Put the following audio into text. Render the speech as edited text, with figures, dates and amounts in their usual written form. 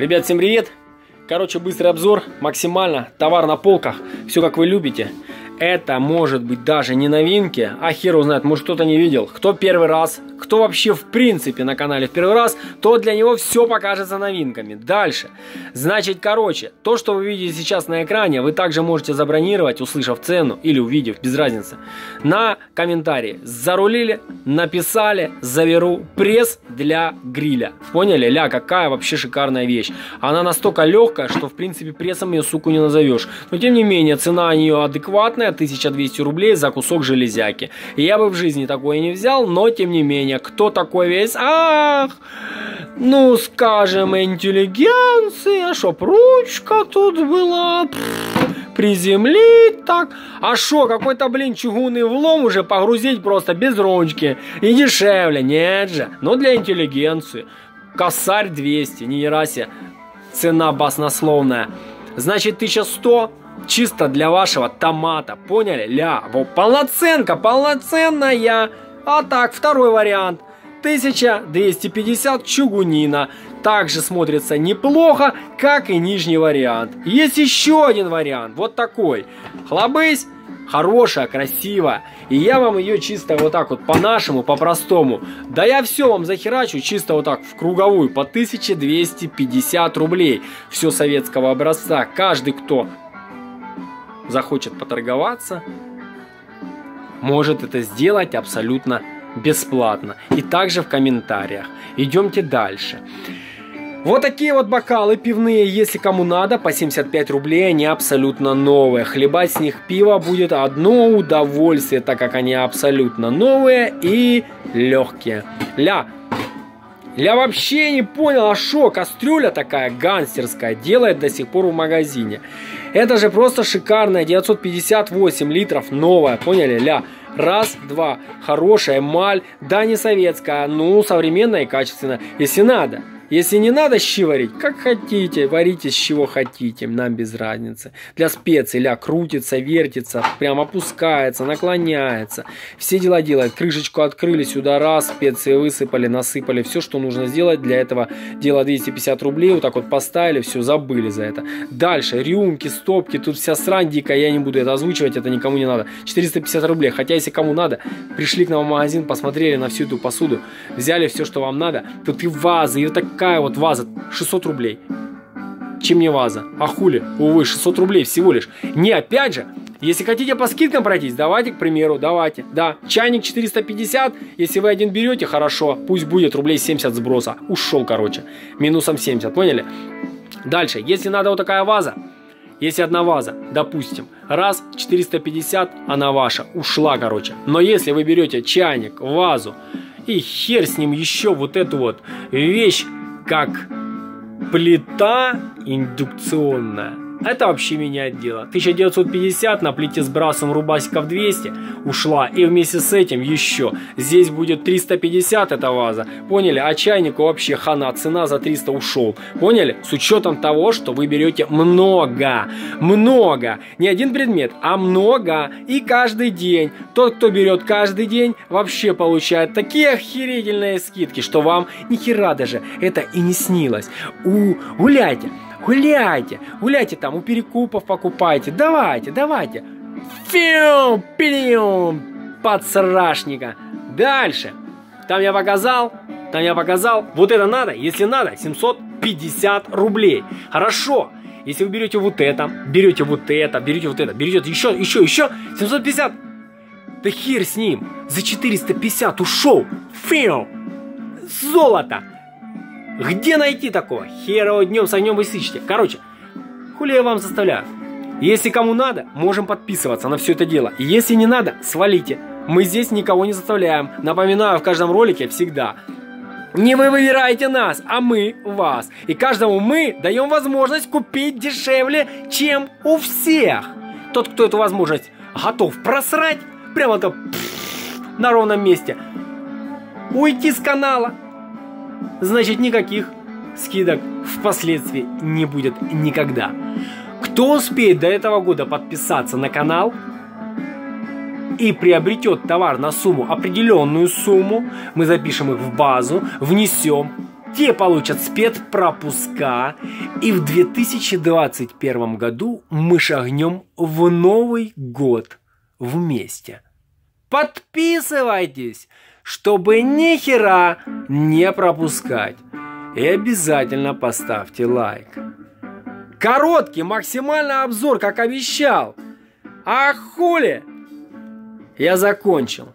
Ребят, всем привет! Короче, быстрый обзор, максимально товар на полках, все как вы любите. Это может быть даже не новинки, а хер узнает, может кто-то не видел. Кто первый раз, кто вообще в принципе на канале в первый раз, то для него все покажется новинками. Дальше. Значит, короче, то, что вы видите сейчас на экране, вы также можете забронировать, услышав цену или увидев, без разницы. На комментарии зарулили, написали, заберу пресс для гриля. Поняли? Ля, какая вообще шикарная вещь. Она настолько легкая, что в принципе прессом ее, суку, не назовешь. Но тем не менее, цена у нее адекватная. 1200 рублей за кусок железяки. Я бы в жизни такое не взял, но тем не менее, кто такой весь, ах, ну скажем, интеллигенция, чтоб ручка тут была, приземлить так, а шо, какой-то, блин, чугунный влом уже погрузить просто без ручки, и дешевле, нет же, но для интеллигенции, косарь 200, не ерасе, цена баснословная, значит 1100, чисто для вашего томата, поняли? Ля, вот полноценка, полноценная. А так, второй вариант. 1250 чугунина. Также смотрится неплохо, как и нижний вариант. Есть еще один вариант, вот такой. Хлобысь, хорошая, красивая. И я вам ее чисто вот так вот, по-нашему, по-простому. Да я все вам захерачу, чисто вот так, в круговую, по 1250 рублей. Все советского образца. Каждый, кто захочет поторговаться, может это сделать абсолютно бесплатно. И также в комментариях. Идемте дальше. Вот такие вот бокалы пивные, если кому надо, по 75 рублей, они абсолютно новые. Хлебать с них пиво будет одно удовольствие, так как они абсолютно новые и легкие. Ля, я вообще не понял, а шо, кастрюля такая гангстерская делает до сих пор в магазине. Это же просто шикарная, 958 литров, новая, поняли, ля. Раз, два, хорошая эмаль, да не советская, ну современная и качественная, если надо. Если не надо щи варить, как хотите, варите с чего хотите, нам без разницы. Для специй, ля, крутится, вертится, прям опускается, наклоняется. Все дела делает, крышечку открыли сюда, раз, специи высыпали, насыпали. Все, что нужно сделать, для этого дела 250 рублей, вот так вот поставили, все, забыли за это. Дальше, рюмки, стопки, тут вся срань дикая, я не буду это озвучивать, это никому не надо. 450 рублей, хотя если кому надо, пришли к нам в магазин, посмотрели на всю эту посуду, взяли все, что вам надо. Тут и вазы, и вот так. Такая вот ваза 600 рублей. Чем не ваза? А хули? Увы, 600 рублей всего лишь. Не, опять же, если хотите по скидкам пройтись, давайте, к примеру, давайте. Да, чайник 450, если вы один берете, хорошо, пусть будет рублей 70 сброса. Ушел, короче, минусом 70, поняли? Дальше, если надо вот такая ваза, если одна ваза, допустим, раз, 450, она ваша, ушла, короче. Но если вы берете чайник, вазу, и хер с ним еще вот эту вот вещь, как плита индукционная. Это вообще меняет дело. 1950 на плите с брасом рубасиков 200 ушла. И вместе с этим еще. Здесь будет 350 эта ваза. Поняли? А чайнику вообще хана. Цена за 300 ушел. Поняли? С учетом того, что вы берете много. Много. Не один предмет, а много. И каждый день. Тот, кто берет каждый день, вообще получает такие охерительные скидки, что вам ни хера даже это и не снилось. Гуляйте. Гуляйте, гуляйте там, у перекупов покупайте, давайте, давайте. Фиум, пиум, подсрашника. Дальше. Там я показал. Вот это надо, если надо, 750 рублей. Хорошо. Если вы берете вот это, берете вот это, берете вот это, берете еще, 750. Да хер с ним. За 450 ушел. Фиум. Золото. Где найти такого? Херово днем с огнем и сычете. Короче, хули я вам заставляю. Если кому надо, можем подписываться на все это дело. Если не надо, свалите. Мы здесь никого не заставляем. Напоминаю, в каждом ролике всегда. Не вы выбираете нас, а мы вас. И каждому мы даем возможность купить дешевле, чем у всех. Тот, кто эту возможность готов просрать, прямо там на ровном месте, уйти с канала, значит, никаких скидок впоследствии не будет никогда. Кто успеет до этого года подписаться на канал и приобретет товар на сумму, определенную сумму, мы запишем их в базу, внесем Те получат спецпропуска, и в 2021 году мы шагнем в Новый год вместе. Подписывайтесь, чтобы ни хера не пропускать. И обязательно поставьте лайк. Короткий, максимальный обзор, как обещал. А хули? Я закончил.